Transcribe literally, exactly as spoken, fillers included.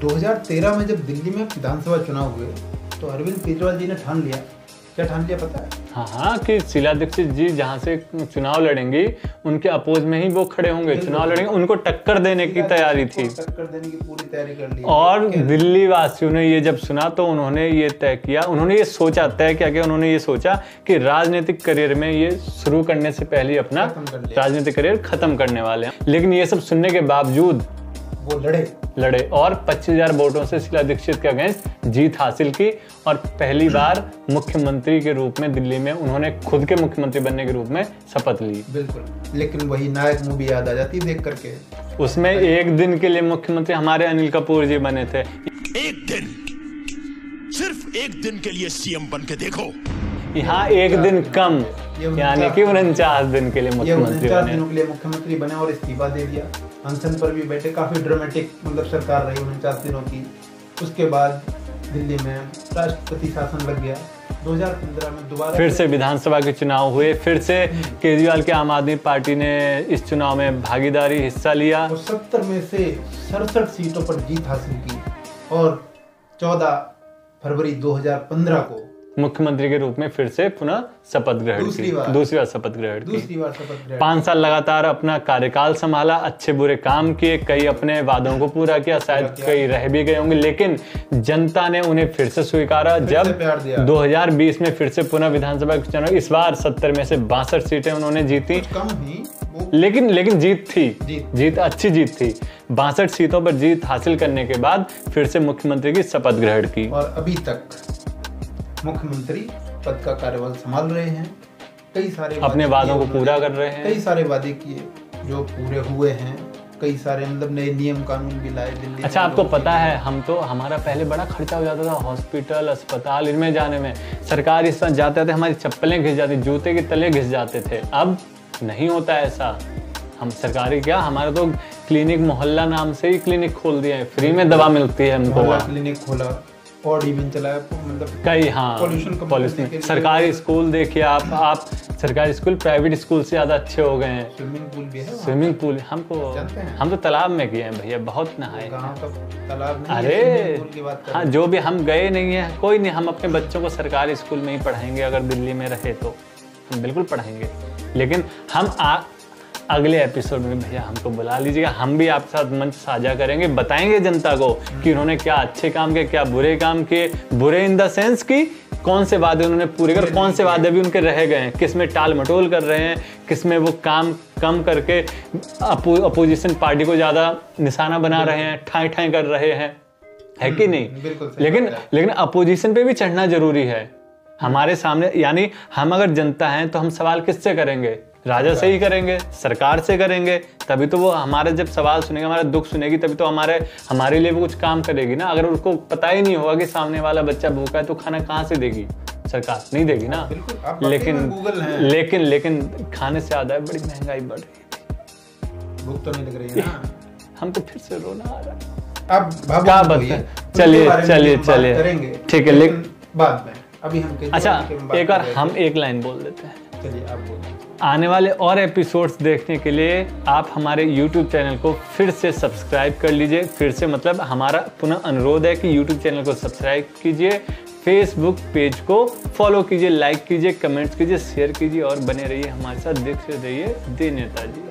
दो हज़ार तेरह में जब दिल्ली में विधानसभा चुनाव हुए तो अरविंद केजरीवाल जी ने ठान लिया। क्या ठान लिया पता है? हाँ हाँ कि शीला दीक्षित जी जहाँ से चुनाव लड़ेंगी उनके अपोज में ही वो खड़े होंगे, चुनाव लड़ेंगे, उनको टक्कर देने की तैयारी थी, टक्कर देने की पूरी तैयारी कर ली। और दिल्ली वासियों ने ये जब सुना तो उन्होंने ये तय किया, उन्होंने ये सोचा, तय किया कि उन्होंने ये सोचा कि राजनीतिक करियर में ये शुरू करने से पहले अपना राजनीतिक करियर खत्म करने वाले हैं। लेकिन ये सब सुनने के बावजूद वो लड़े लड़े और पच्चीस हज़ार वोटों से शीला दीक्षित के अगेंस्ट जीत हासिल की और पहली बार मुख्यमंत्री के रूप में दिल्ली में उन्होंने खुद के मुख्यमंत्री बनने के रूप में शपथ ली। बिल्कुल, लेकिन वही नायक मूवी याद आ जाती देख करके। उसमें एक दिन के लिए मुख्यमंत्री हमारे अनिल कपूर जी बने थे। एक दिन, सिर्फ एक दिन के लिए सीएम बन के देखो। यहाँ एक दिन कम, यानी कि उनचास दिन के लिए मुख्यमंत्री बने लिए मुख्यमंत्री बने और इस्तीफा दे दिया। अनशन पर भी बैठे, काफी ड्रामेटिक मतलब सरकार रही उनचास दिनों की। उसके बाद दिल्ली में राष्ट्रपति शासन लग गया। दो हज़ार पंद्रह में दोबारा फिर से विधानसभा के चुनाव हुए, फिर से केजरीवाल के आम आदमी पार्टी ने इस चुनाव में भागीदारी हिस्सा लिया। सत्तर में से सड़सठ सीटों पर जीत हासिल की और चौदह फरवरी दो हजार पंद्रह को मुख्यमंत्री के रूप में फिर से पुनः शपथ ग्रहण की, दूसरी बार शपथ ग्रहण की। पांच साल लगातार अपना कार्यकाल संभाला, अच्छे बुरे काम किए, कई अपने वादों को पूरा किया, शायद कई रह भी गए होंगे, लेकिन जनता ने उन्हें फिर से स्वीकारा। जब दो हज़ार बीस में फिर से पुनः विधानसभा के चुनाव, इस बार सत्तर में से बासठ सीटें उन्होंने जीती, लेकिन लेकिन जीत थी, जीत अच्छी जीत थी। बासठ सीटों पर जीत हासिल करने के बाद फिर से मुख्यमंत्री की शपथ ग्रहण की और अभी तक मुख्यमंत्री पद का कार्यभार संभाल रहे हैं। कई सारे अपने वादों को पूरा कर रहे हैं, कई सारे वादे किए जो पूरे हुए हैं, कई सारे मतलब नए नियम कानून भी लाए दिल्ली। अच्छा, आपको पता है, हम तो हमारा पहले बड़ा खर्चा हो जाता था हॉस्पिटल, अस्पताल, इनमें जाने में। सरकार इस तरह जाते थे, हमारी चप्पलें घिस जाती, जूते के तले घिस जाते थे। अब नहीं होता ऐसा। हम सरकारी क्या, हमारा तो क्लीनिक मोहल्ला नाम से ही क्लिनिक खोल दिया है, फ्री में दवा मिलती है हमको, क्लिनिक खोला और इवेंट चलाया मतलब कई। हाँ, पॉल्यूशन। सरकारी स्कूल देखिए आप आप सरकारी स्कूल प्राइवेट स्कूल से ज़्यादा अच्छे हो गए हैं। स्विमिंग पूल भी है, स्विमिंग पूल हमको हम तो तालाब में गए हैं भैया, बहुत नहाए। तालाब नहीं, अरे हाँ, जो भी हम गए नहीं है, कोई नहीं, हम अपने बच्चों को सरकारी स्कूल में ही पढ़ाएंगे। अगर दिल्ली में रहे तो हम बिल्कुल पढ़ाएंगे, लेकिन हम अगले एपिसोड में भैया हमको बुला लीजिएगा, हम भी आपके साथ मंच साझा करेंगे, बताएंगे जनता को कि उन्होंने क्या अच्छे काम किए, क्या बुरे काम किए। बुरे इन द सेंस कि कौन से वादे उन्होंने पूरे कर, कौन से वादे भी उनके रह गए हैं, किस में टाल मटोल कर रहे हैं, किस में वो काम कम करके अपो, अपोजिशन पार्टी को ज़्यादा निशाना बना रहे हैं, ठाएँ ठाएँ कर रहे हैं, है कि नहीं। लेकिन लेकिन अपोजिशन पर भी चढ़ना जरूरी है हमारे सामने, यानी हम अगर जनता हैं तो हम सवाल किससे करेंगे? राजा से ही करेंगे, सरकार से करेंगे, तभी तो वो हमारे जब सवाल सुनेंगे, हमारा दुख सुनेगी, तभी तो हमारे हमारे लिए वो कुछ काम करेगी ना। अगर उसको पता ही नहीं होगा कि सामने वाला बच्चा भूखा है तो खाना कहाँ से देगी? सरकार नहीं देगी ना। लेकिन लेकिन लेकिन खाने से आधा है, बड़ी महंगाई बढ़ रही, भूख तो नहीं लग रही है ना। हमको फिर से रोना आ रहा है। चलिए चलिए चलिए ठीक है, लेकिन बाद में अभी हम अच्छा एक बार हम एक लाइन बोल देते हैं। चलिए आप बोलिए। आने वाले और एपिसोड्स देखने के लिए आप हमारे YouTube चैनल को फिर से सब्सक्राइब कर लीजिए। फिर से मतलब हमारा पुनः अनुरोध है कि YouTube चैनल को सब्सक्राइब कीजिए, Facebook पेज को फॉलो कीजिए, लाइक कीजिए, कमेंट्स कीजिए, शेयर कीजिए और बने रहिए हमारे साथ, देखते रहिए द नेता जी।